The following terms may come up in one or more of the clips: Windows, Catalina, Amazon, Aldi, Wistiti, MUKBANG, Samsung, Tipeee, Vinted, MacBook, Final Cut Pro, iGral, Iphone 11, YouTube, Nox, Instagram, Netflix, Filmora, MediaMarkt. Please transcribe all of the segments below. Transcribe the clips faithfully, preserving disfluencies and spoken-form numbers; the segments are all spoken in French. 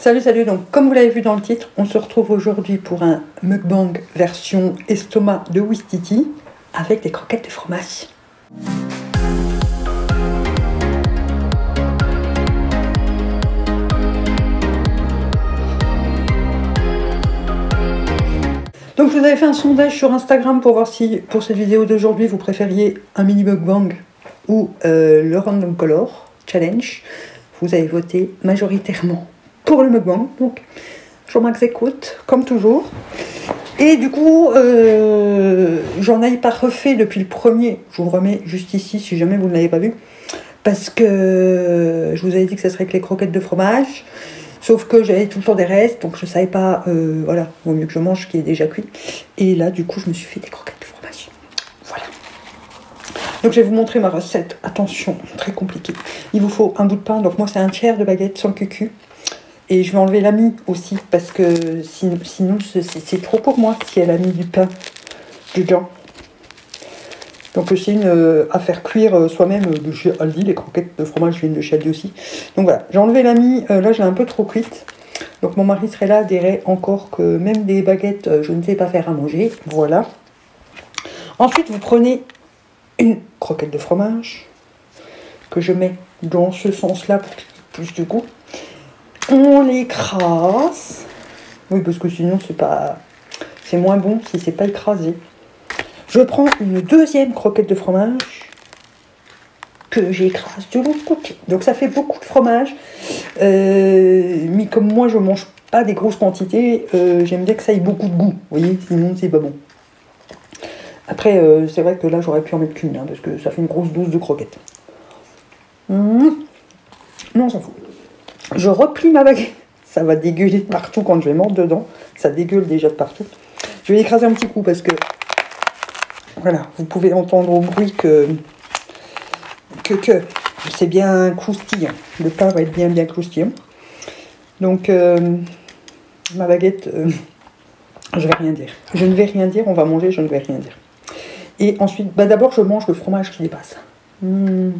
Salut, salut, donc comme vous l'avez vu dans le titre, on se retrouve aujourd'hui pour un mukbang version estomac de Wistiti avec des croquettes de fromage. Donc je vous avais fait un sondage sur Instagram pour voir si pour cette vidéo d'aujourd'hui vous préfériez un mini mukbang ou euh, le random color challenge. Vous avez voté majoritairement pour le mukbang, donc je remarque écoute comme toujours. Et du coup, euh, j'en ai pas refait depuis le premier. Je vous remets juste ici si jamais vous ne l'avez pas vu, parce que je vous avais dit que ça serait avec les croquettes de fromage, sauf que j'avais tout le temps des restes, donc je savais pas. Euh, voilà, vaut mieux que je mange ce qui est déjà cuit. Et là, du coup, je me suis fait des croquettes de fromage. Voilà. Donc je vais vous montrer ma recette. Attention, très compliquée. Il vous faut un bout de pain. Donc moi, c'est un tiers de baguette sans le cucu. Et je vais enlever la mie aussi, parce que sinon, sinon c'est trop pour moi si elle a mis du pain dedans. Donc c'est une euh, à faire cuire euh, soi-même euh, de chez Aldi. Les croquettes de fromage viennent de chez Aldi aussi. Donc voilà, j'ai enlevé la mie, euh, là je l'ai un peu trop cuite. Donc mon mari serait là, dirait encore que même des baguettes, euh, je ne sais pas faire à manger. Voilà. Ensuite vous prenez une croquette de fromage, que je mets dans ce sens-là pour qu'il y ait plus de goût. On l'écrase. Oui, parce que sinon, c'est pas... c'est moins bon si c'est pas écrasé. Je prends une deuxième croquette de fromage que j'écrase de l'autre côté. Donc, ça fait beaucoup de fromage. Euh, mais comme moi, je mange pas des grosses quantités, euh, j'aime bien que ça ait beaucoup de goût. Vous voyez, sinon, c'est pas bon. Après, euh, c'est vrai que là, j'aurais pu en mettre qu'une, hein, parce que ça fait une grosse dose de croquettes. Mmh. Non, on s'en fout. Je replie ma baguette, ça va dégueuler de partout quand je vais mordre dedans, ça dégueule déjà de partout. Je vais l'écraser un petit coup parce que, voilà, vous pouvez entendre au bruit que, que, que, c'est bien croustillant, le pain va être bien, bien croustillant. Donc, euh, ma baguette, euh, je vais rien dire, je ne vais rien dire, on va manger, je ne vais rien dire. Et ensuite, bah d'abord je mange le fromage qui dépasse. Mmh,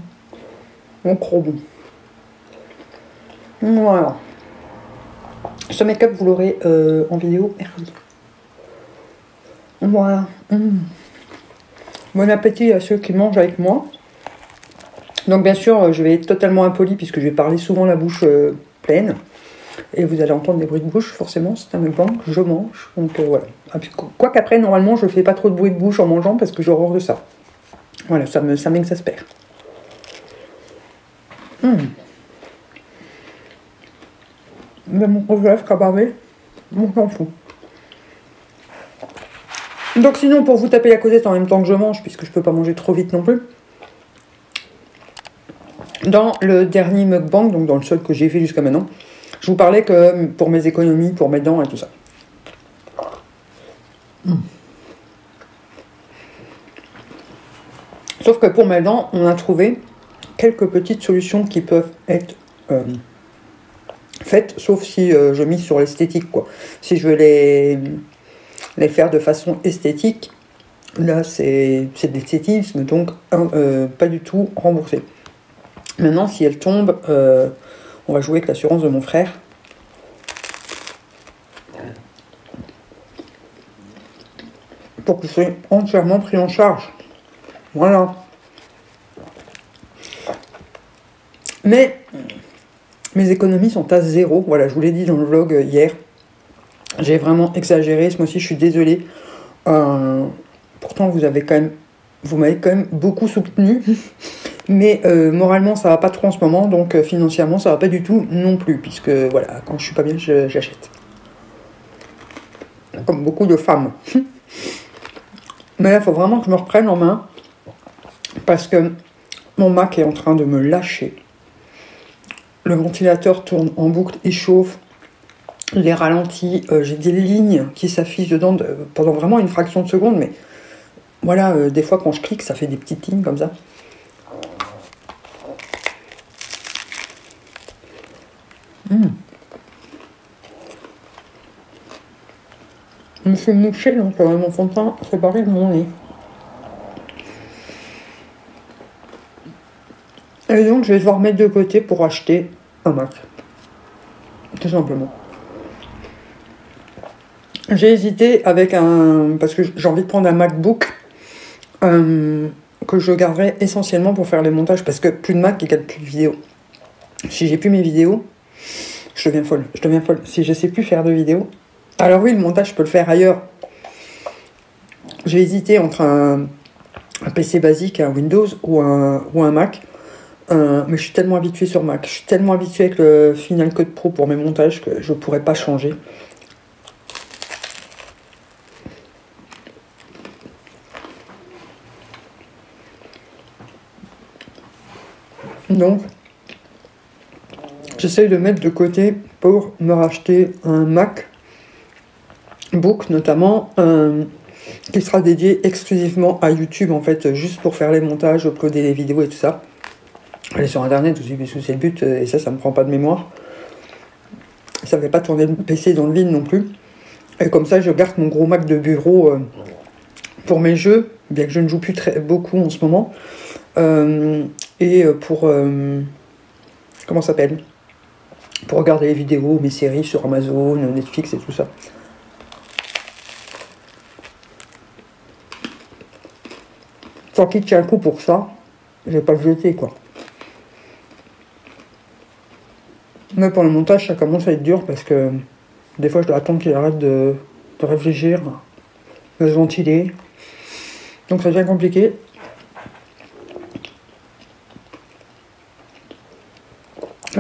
mon gros bon. Voilà. Ce make-up, vous l'aurez euh, en vidéo mercredi. Voilà. Mmh. Bon appétit à ceux qui mangent avec moi. Donc, bien sûr, je vais être totalement impolie puisque je vais parler souvent la bouche euh, pleine. Et vous allez entendre des bruits de bouche, forcément. C'est un mukbang, je mange. Donc, euh, voilà. Quoi qu'après, normalement, je ne fais pas trop de bruit de bouche en mangeant parce que j'ai horreur de ça. Voilà, ça me, ça m'exaspère. Mmh. Mais mon congelage cabaret, on s'en fout. Donc sinon, pour vous taper la causette en même temps que je mange, puisque je peux pas manger trop vite non plus, dans le dernier mukbang, donc dans le seul que j'ai fait jusqu'à maintenant, je vous parlais que pour mes économies, pour mes dents et tout ça. Mmh. Sauf que pour mes dents, on a trouvé quelques petites solutions qui peuvent être... Euh, faites, sauf si euh, je mise sur l'esthétique, quoi. Si je veux les, les faire de façon esthétique, là, c'est de l'esthétisme, donc euh, pas du tout remboursé. Maintenant, si elle tombe, euh, on va jouer avec l'assurance de mon frère. Pour que ce soit entièrement pris en charge. Voilà. Mais... mes économies sont à zéro. Voilà, je vous l'ai dit dans le vlog hier. J'ai vraiment exagéré. Ce mois-ci, je suis désolée. Euh, pourtant, vous avez quand même, vous m'avez quand même beaucoup soutenu. Mais euh, moralement, ça va pas trop en ce moment. Donc euh, financièrement, ça va pas du tout non plus. Puisque voilà, quand je suis pas bien, j'achète. Comme beaucoup de femmes. Mais là, il faut vraiment que je me reprenne en main. Parce que mon Mac est en train de me lâcher. Le ventilateur tourne en boucle, il chauffe, les ralentis, euh, j'ai des lignes qui s'affichent dedans de, pendant vraiment une fraction de seconde, mais voilà, euh, des fois quand je clique, ça fait des petites lignes comme ça. Mmh. Je me suis mouchée, donc euh, mon fond de teint s'est barré de mon nez. Et donc, je vais devoir mettre de côté pour acheter un Mac. tout simplement. J'ai hésité avec un... parce que j'ai envie de prendre un MacBook euh, que je garderai essentiellement pour faire les montages, parce que plus de Mac égale plus de vidéos. Si j'ai plus mes vidéos, je deviens folle, je deviens folle. Si je sais plus faire de vidéos... Alors oui, le montage, je peux le faire ailleurs. J'ai hésité entre un, un P C basique, un Windows ou un, ou un Mac. Euh, mais je suis tellement habituée sur Mac. Je suis tellement habituée avec le Final Cut Pro pour mes montages que je ne pourrais pas changer. Donc, j'essaye de mettre de côté pour me racheter un MacBook, notamment, euh, qui sera dédié exclusivement à YouTube, en fait, juste pour faire les montages, uploader les vidéos et tout ça. Aller sur Internet, c'est le but, et ça, ça ne me prend pas de mémoire. Ça ne fait pas tourner le P C dans le vide non plus. Et comme ça, je garde mon gros Mac de bureau euh, pour mes jeux, bien que je ne joue plus très, beaucoup en ce moment. Euh, et pour euh, comment ça s'appelle, pour regarder les vidéos, mes séries sur Amazon, Netflix et tout ça. Tant qu'il tient le coup pour ça, je vais pas le jeter quoi. Mais pour le montage, ça commence à être dur parce que des fois je dois attendre qu'il arrête de, de réfléchir, de se ventiler, donc ça devient compliqué.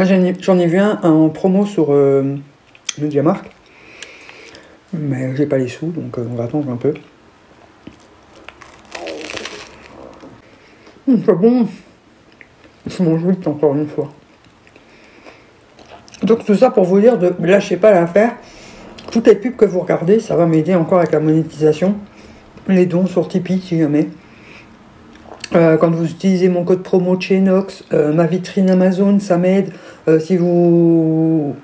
J'en ai vu un en promo sur euh, MediaMarkt, mais j'ai pas les sous, donc euh, on va attendre un peu. Mmh, c'est bon, c'est mon jeu encore une fois. Donc tout ça pour vous dire, de lâchez pas l'affaire. Toutes les pubs que vous regardez, ça va m'aider encore avec la monétisation. Les dons sur Tipeee si jamais. Euh, quand vous utilisez mon code promo chez Nox, euh, ma vitrine Amazon, ça m'aide. Euh, si vous...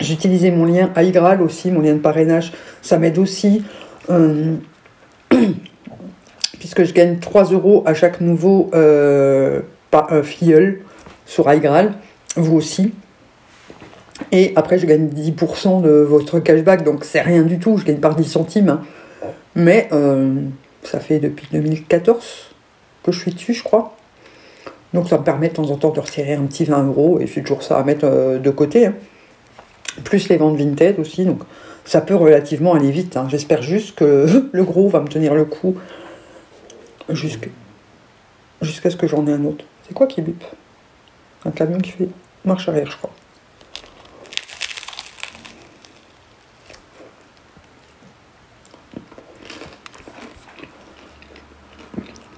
J'utilisais mon lien iGral aussi, mon lien de parrainage, ça m'aide aussi. Euh... Puisque je gagne trois euros à chaque nouveau euh, par, euh, filleul sur iGral, vous aussi. Et après, je gagne dix pour cent de votre cashback, donc c'est rien du tout, je gagne par dix centimes. Hein. Mais... Euh... ça fait depuis deux mille quatorze que je suis dessus, je crois. Donc ça me permet de temps en temps de resserrer un petit vingt euros. Et c'est toujours ça à mettre euh, de côté. Hein. Plus les ventes Vinted aussi. Donc ça peut relativement aller vite. Hein. J'espère juste que le gros va me tenir le coup. Jusqu'à jusqu'à ce que j'en ai un autre. C'est quoi qui bip? Un camion qui fait marche arrière, je crois.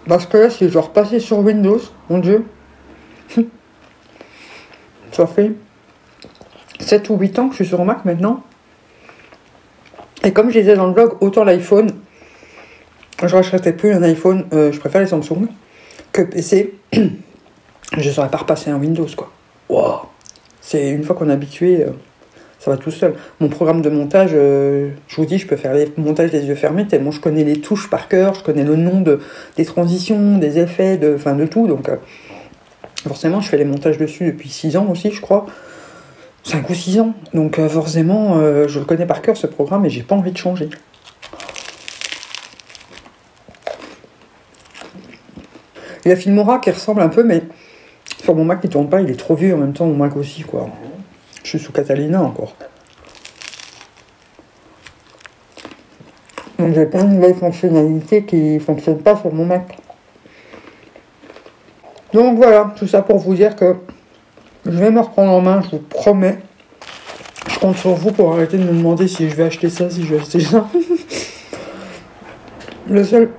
Parce que là, si je repassais sur Windows, mon Dieu, ça fait sept ou huit ans que je suis sur Mac maintenant. Et comme je disais dans le blog, autant l'iPhone, je rachèterais plus un iPhone, euh, je préfère les Samsung que P C. Je ne saurais pas repasser un Windows, quoi. Wow. C'est une fois qu'on est habitué, euh, ça va tout seul. Mon programme de montage, euh, je vous dis, je peux faire les montages les yeux fermés, tellement je connais les touches par cœur, je connais le nom de, des transitions, des effets, de, enfin de tout. Donc, euh, forcément, je fais les montages dessus depuis six ans aussi, je crois. cinq ou six ans. Donc, euh, forcément, euh, je le connais par cœur, ce programme, et j'ai pas envie de changer. Il y a Filmora qui ressemble un peu, mais sur mon Mac, il tourne pas, il est trop vieux en même temps, mon Mac aussi, quoi. Je suis sous Catalina encore. Donc j'ai plein de nouvelles fonctionnalités qui ne fonctionnent pas sur mon Mac. Donc voilà, tout ça pour vous dire que je vais me reprendre en main, je vous promets. Je compte sur vous pour arrêter de me demander si je vais acheter ça, si je vais acheter ça. Le seul...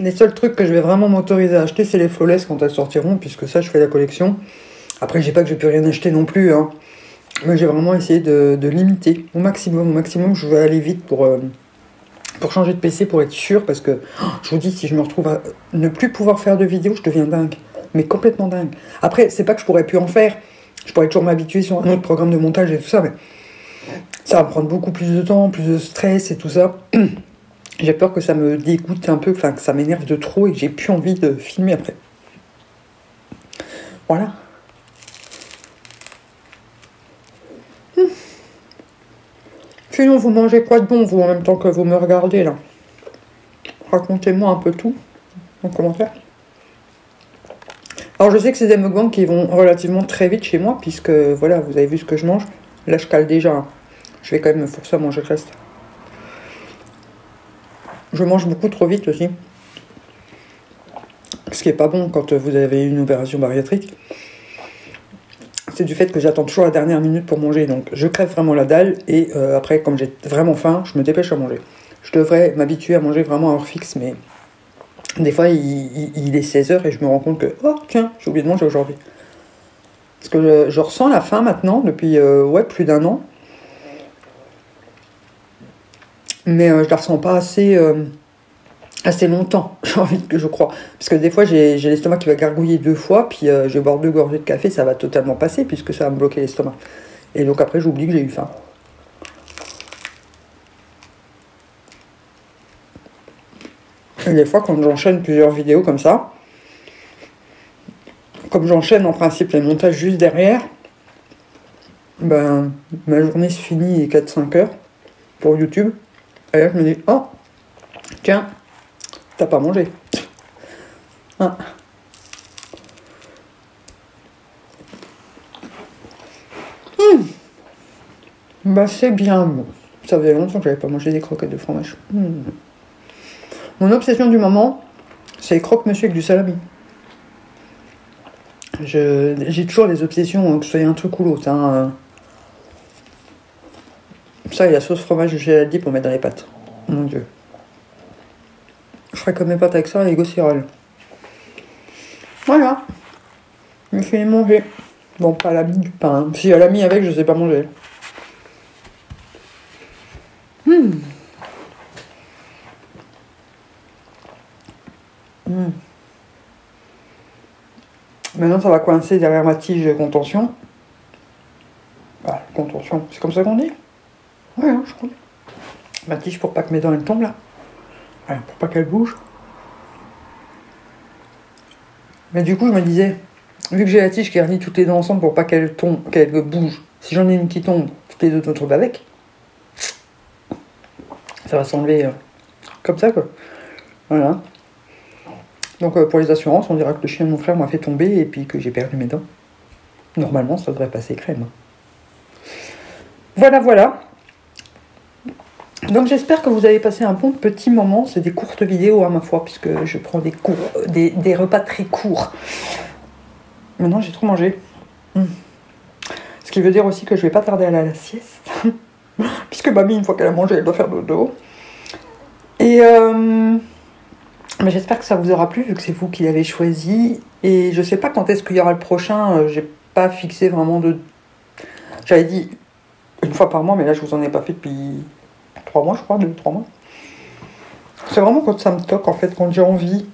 Les seuls trucs que je vais vraiment m'autoriser à acheter, c'est les flawless quand elles sortiront, puisque ça, je fais la collection. Après, j'ai pas que je peux rien acheter non plus, hein. Mais j'ai vraiment essayé de, de limiter au maximum. Au maximum, je vais aller vite pour, euh, pour changer de P C, pour être sûr, parce que oh, je vous dis, si je me retrouve à ne plus pouvoir faire de vidéos, je deviens dingue. Mais complètement dingue. Après, c'est pas que je pourrais plus en faire. Je pourrais toujours m'habituer sur un autre programme de montage et tout ça, mais ça va me prendre beaucoup plus de temps, plus de stress et tout ça. J'ai peur que ça me dégoûte un peu, enfin que ça m'énerve de trop et que j'ai plus envie de filmer après. Voilà. Sinon, vous mangez quoi de bon, vous, en même temps que vous me regardez, là? Racontez-moi un peu tout, en commentaire. Alors, je sais que c'est des mukbangs qui vont relativement très vite chez moi, puisque, voilà, vous avez vu ce que je mange. Là, je cale déjà. Hein. Je vais quand même me forcer à manger le reste. Je mange beaucoup trop vite aussi. Ce qui n'est pas bon quand vous avez une opération bariatrique. C'est du fait que j'attends toujours la dernière minute pour manger. Donc je crève vraiment la dalle. Et euh, après, comme j'ai vraiment faim, je me dépêche à manger. Je devrais m'habituer à manger vraiment à heure fixe. Mais des fois, il, il, il est seize heures et je me rends compte que... Oh, tiens, j'ai oublié de manger aujourd'hui. Parce que je, je ressens la faim maintenant depuis euh, ouais, plus d'un an. Mais euh, je la ressens pas assez... Euh, assez longtemps, j'ai envie que je crois. Parce que des fois, j'ai l'estomac qui va gargouiller deux fois, puis euh, je vais boire deux gorgées de café, ça va totalement passer, puisque ça va me bloquer l'estomac. Et donc après, j'oublie que j'ai eu faim. Et des fois, quand j'enchaîne plusieurs vidéos comme ça, comme j'enchaîne en principe les montages juste derrière, ben, ma journée se finit quatre cinq heures pour YouTube. Et là, je me dis, oh, tiens, t'as pas mangé. Hein. Mmh. Bah c'est bien bon. Ça faisait longtemps que j'avais pas mangé des croquettes de fromage. Mmh. Mon obsession du moment, c'est les croque-monsieur avec du salami. J'ai toujours les obsessions, hein, que ce soit un truc ou l'autre. Hein. Ça et la sauce fromage de chez Aldi pour mettre dans les pâtes. Mon Dieu. Je ferai comme mes pâtes avec ça et les gosseroles. Voilà. Je me fais manger. Bon, pas l'ami du pain. Hein. Si elle a mis avec, je sais pas manger. Mmh. Mmh. Maintenant, ça va coincer derrière ma tige de contention. Ah, contention. C'est comme ça qu'on dit? Ouais, hein, je crois. Ma tige pour pas que mes dents elles tombent là. Pour pas qu'elle bouge. Mais du coup, je me disais, vu que j'ai la tige qui renie toutes les dents ensemble pour pas qu'elle tombe, qu'elle bouge, si j'en ai une qui tombe, toutes les autres tombent avec. Ça va s'enlever euh, comme ça, quoi. Voilà. Donc, euh, pour les assurances, on dira que le chien de mon frère m'a fait tomber et puis que j'ai perdu mes dents. Normalement, ça devrait passer crème. Voilà, voilà. Donc j'espère que vous avez passé un bon petit moment. C'est des courtes vidéos, à ma foi, puisque je prends des, cours, des, des repas très courts. Maintenant, j'ai trop mangé. Mmh. Ce qui veut dire aussi que je vais pas tarder à aller à la sieste. Puisque mamie, une fois qu'elle a mangé, elle doit faire dodo. Et euh... mais j'espère que ça vous aura plu, vu que c'est vous qui l'avez choisi. Et je sais pas quand est-ce qu'il y aura le prochain. J'ai pas fixé vraiment de... J'avais dit une fois par mois, mais là, je vous en ai pas fait depuis... trois mois, je crois, deux trois mois. C'est vraiment quand ça me toque, en fait, quand j'ai envie.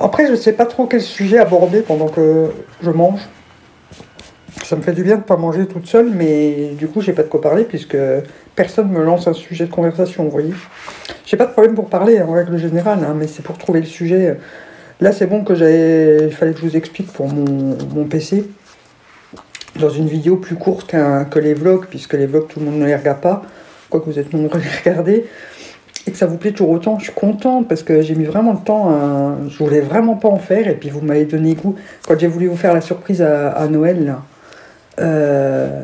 Après, je sais pas trop quel sujet aborder pendant que je mange. Ça me fait du bien de pas manger toute seule, mais du coup, j'ai pas de quoi parler, puisque personne me lance un sujet de conversation, vous voyez. J'ai pas de problème pour parler, en règle générale, hein, mais c'est pour trouver le sujet. Là, c'est bon que j'avais... Il fallait que je vous explique pour mon, mon P C, dans une vidéo plus courte qu'un, que les vlogs, puisque les vlogs, tout le monde ne les regarde pas. Quoi que vous êtes nombreux à les regarder, et que ça vous plaît toujours autant, je suis contente, parce que j'ai mis vraiment le temps, à... je voulais vraiment pas en faire, et puis vous m'avez donné goût. Quand j'ai voulu vous faire la surprise à, à Noël, là, euh...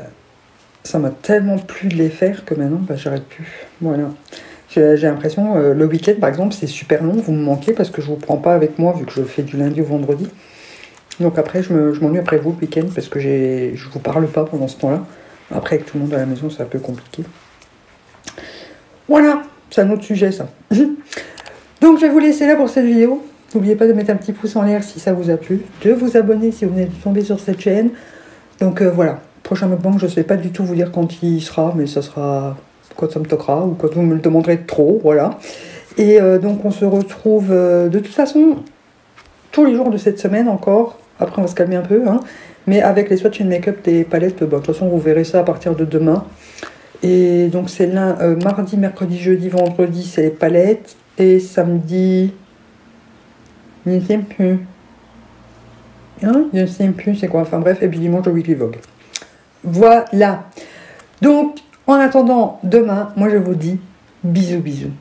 ça m'a tellement plu de les faire que maintenant, bah, j'arrête plus. Voilà. J'ai l'impression, euh, le week-end par exemple, c'est super long, vous me manquez, parce que je vous prends pas avec moi, vu que je fais du lundi au vendredi. Donc après, je m'ennuie après vous le week-end, parce que je vous parle pas pendant ce temps-là. Après, avec tout le monde à la maison, c'est un peu compliqué. Voilà, c'est un autre sujet ça. Donc je vais vous laisser là pour cette vidéo. N'oubliez pas de mettre un petit pouce en l'air si ça vous a plu, de vous abonner si vous venez de tomber sur cette chaîne. Donc euh, voilà, prochain mukbang, je ne sais pas du tout vous dire quand il sera, mais ça sera quand ça me toquera ou quand vous me le demanderez trop, voilà. Et euh, donc on se retrouve euh, de toute façon tous les jours de cette semaine encore. Après on va se calmer un peu, hein. Mais avec les swatchs et make-up des palettes, bah, de toute façon vous verrez ça à partir de demain. Et donc c'est lundi, euh, mardi, mercredi, jeudi, vendredi, c'est les palettes. Et samedi, je ne sais plus. Hein, je ne sais plus, c'est quoi. Enfin bref, et puis dimanche, le weekly vlog. Voilà. Donc, En attendant, demain, moi je vous dis bisous bisous.